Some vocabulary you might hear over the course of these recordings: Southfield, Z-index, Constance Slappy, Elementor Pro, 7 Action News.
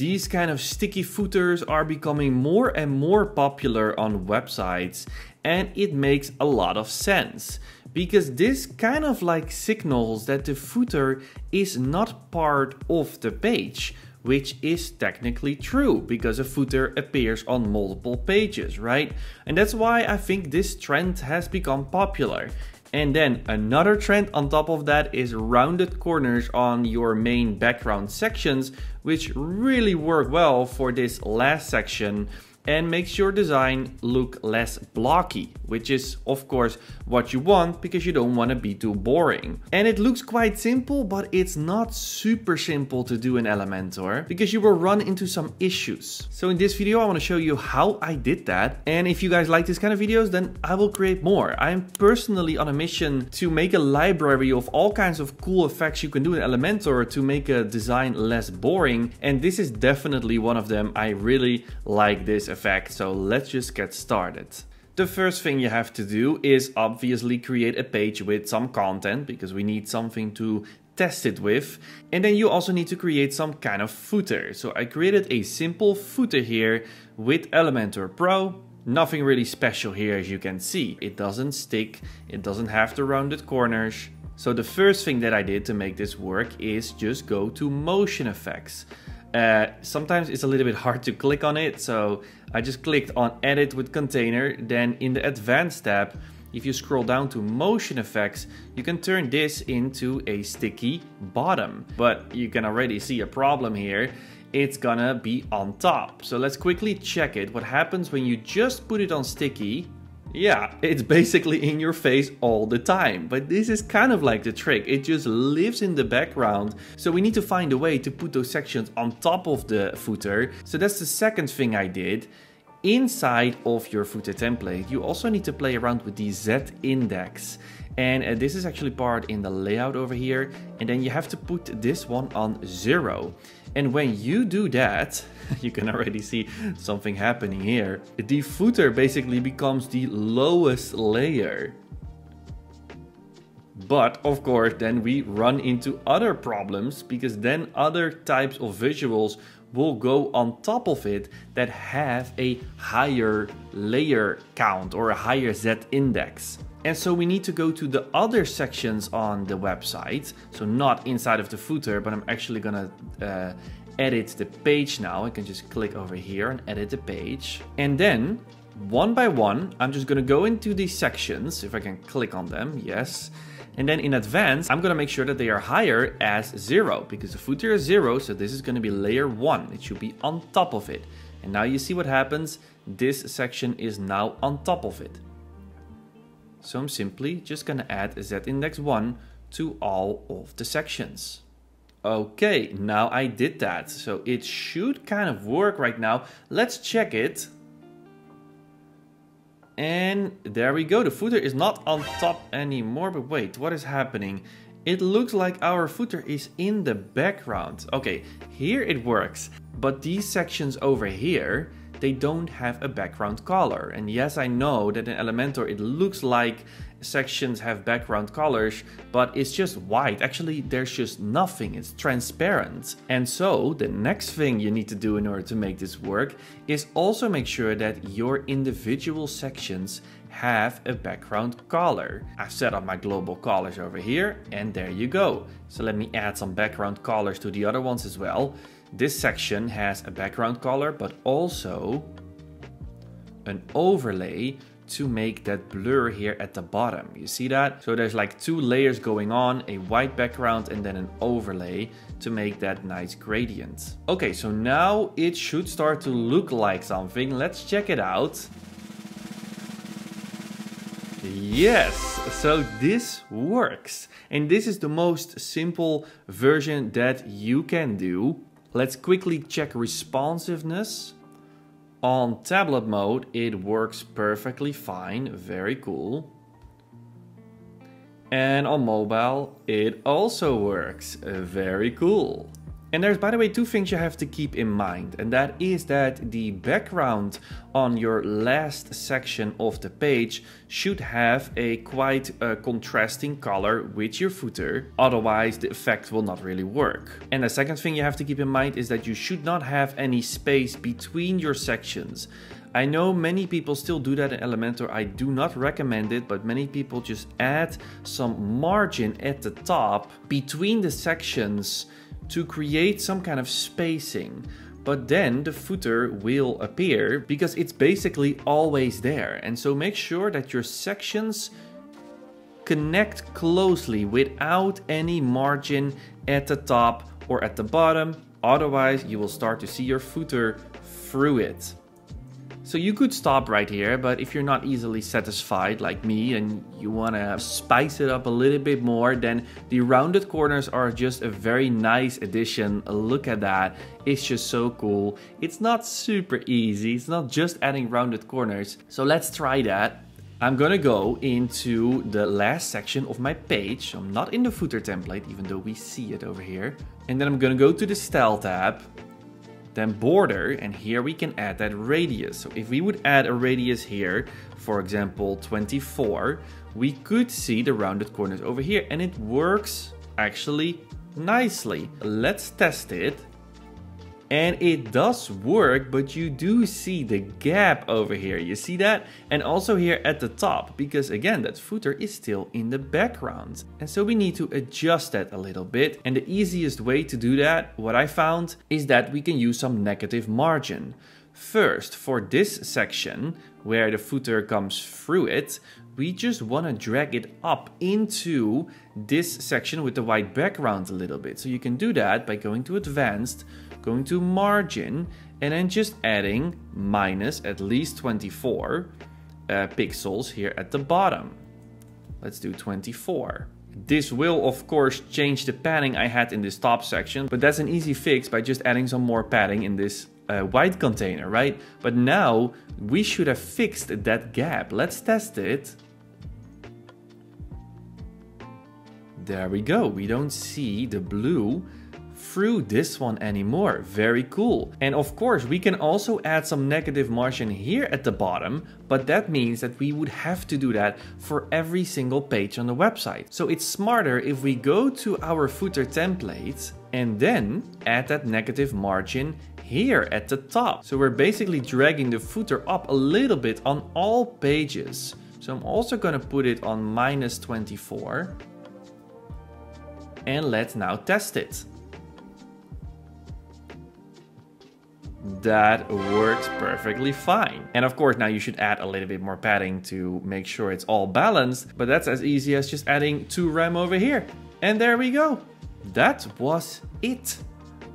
These kind of sticky footers are becoming more and more popular on websites, and it makes a lot of sense because this kind of like signals that the footer is not part of the page, which is technically true because a footer appears on multiple pages, right? And that's why I think this trend has become popular. And then another trend on top of that is rounded corners on your main background sections, which really work well for this last section and makes your design look less blocky, which is of course what you want because you don't want to be too boring. And it looks quite simple, but it's not super simple to do in Elementor because you will run into some issues. So in this video, I want to show you how I did that. And if you guys like this kind of videos, then I will create more. I'm personally on a mission to make a library of all kinds of cool effects you can do in Elementor to make a design less boring. And this is definitely one of them. I really like this effect, so let's just get started. The first thing you have to do is obviously create a page with some content because we need something to test it with, and then you also need to create some kind of footer. So I created a simple footer here with Elementor Pro. Nothing really special here, as you can see. It doesn't stick, it doesn't have the rounded corners. So the first thing that I did to make this work is just go to motion effects. Sometimes it's a little bit hard to click on it, so I just clicked on edit with container. Then in the advanced tab, if you scroll down to motion effects, you can turn this into a sticky bottom, but you can already see a problem here. It's gonna be on top, so let's quickly check it. What happens when you just put it on sticky? Yeah, it's basically in your face all the time, but this is kind of like the trick. It just lives in the background. So we need to find a way to put those sections on top of the footer. So that's the second thing I did. Inside of your footer template, you also need to play around with the Z-index. And this is actually part in the layout over here. And then you have to put this one on 0. And when you do that, you can already see something happening here. The footer basically becomes the lowest layer. But of course, then we run into other problems because then other types of visuals will go on top of it that have a higher layer count or a higher Z-index. And so we need to go to the other sections on the website. So not inside of the footer, but I'm actually gonna edit the page now. I can just click over here and edit the page. And then one by one, I'm just gonna go into these sections. If I can click on them, yes. And then in advance, I'm gonna make sure that they are higher as 0 because the footer is 0. So this is gonna be layer 1. It should be on top of it. And now you see what happens. This section is now on top of it. So I'm simply just gonna add Z-index 1 to all of the sections. Okay, now I did that. So it should kind of work right now. Let's check it. And there we go, the footer is not on top anymore, but wait, what is happening? It looks like our footer is in the background. Okay, here it works, but these sections over here, they don't have a background color. And yes, I know that in Elementor, it looks like sections have background colors, but it's just white. Actually, there's just nothing, it's transparent. And so the next thing you need to do in order to make this work is also make sure that your individual sections have a background color. I've set up my global colors over here, and there you go. So let me add some background colors to the other ones as well. This section has a background color, but also an overlay to make that blur here at the bottom. You see that? So there's like two layers going on, a white background and then an overlay to make that nice gradient. Okay, so now it should start to look like something. Let's check it out. Yes, so this works. And this is the most simple version that you can do. Let's quickly check responsiveness. On tablet mode, it works perfectly fine, very cool. And on mobile, it also works, very cool. And there's, by the way, two things you have to keep in mind, and that is that the background on your last section of the page should have a quite contrasting color with your footer, otherwise the effect will not really work. And the second thing you have to keep in mind is that you should not have any space between your sections. I know many people still do that in Elementor. I do not recommend it, but many people just add some margin at the top between the sections to create some kind of spacing. But then the footer will appear because it's basically always there. And so make sure that your sections connect closely without any margin at the top or at the bottom. Otherwise, you will start to see your footer through it. So you could stop right here, but if you're not easily satisfied like me and you want to spice it up a little bit more, then the rounded corners are just a very nice addition. Look at that. It's just so cool. It's not super easy. It's not just adding rounded corners. So let's try that. I'm gonna go into the last section of my page. I'm not in the footer template, even though we see it over here. And then I'm gonna go to the style tab. Then border, and here we can add that radius. So if we would add a radius here, for example 24, we could see the rounded corners over here, and it works actually nicely. Let's test it. And it does work, but you do see the gap over here. You see that? And also here at the top, because again, that footer is still in the background. And so we need to adjust that a little bit. And the easiest way to do that, what I found, is that we can use some negative margin. First, for this section, where the footer comes through it, we just want to drag it up into this section with the white background a little bit. So you can do that by going to advanced, going to margin, and then just adding minus at least 24 pixels here at the bottom. Let's do 24. This will of course change the padding I had in this top section, but that's an easy fix by just adding some more padding in this white container, right? But now we should have fixed that gap. Let's test it. There we go. We don't see the blue through this one anymore. Very cool. And of course, we can also add some negative margin here at the bottom, but that means that we would have to do that for every single page on the website. So it's smarter if we go to our footer template and then add that negative margin here at the top. So we're basically dragging the footer up a little bit on all pages. So I'm also going to put it on minus 24. And let's now test it. That works perfectly fine. And of course, now you should add a little bit more padding to make sure it's all balanced, but that's as easy as just adding 2 rem over here. And there we go. That was it.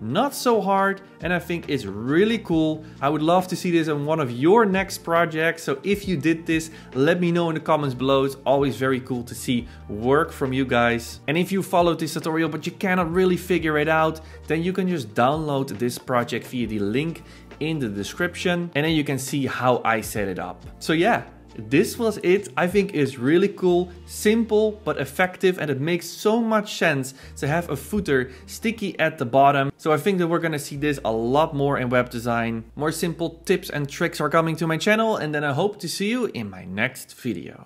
Not so hard, and I think it's really cool. I would love to see this in one of your next projects. So if you did this, let me know in the comments below. It's always very cool to see work from you guys. And if you followed this tutorial but you cannot really figure it out, then you can just download this project via the link in the description, and then you can see how I set it up. So yeah, this was it. I think it's really cool, simple, but effective, and it makes so much sense to have a footer sticky at the bottom. So I think that we're gonna see this a lot more in web design. More simple tips and tricks are coming to my channel, and then I hope to see you in my next video.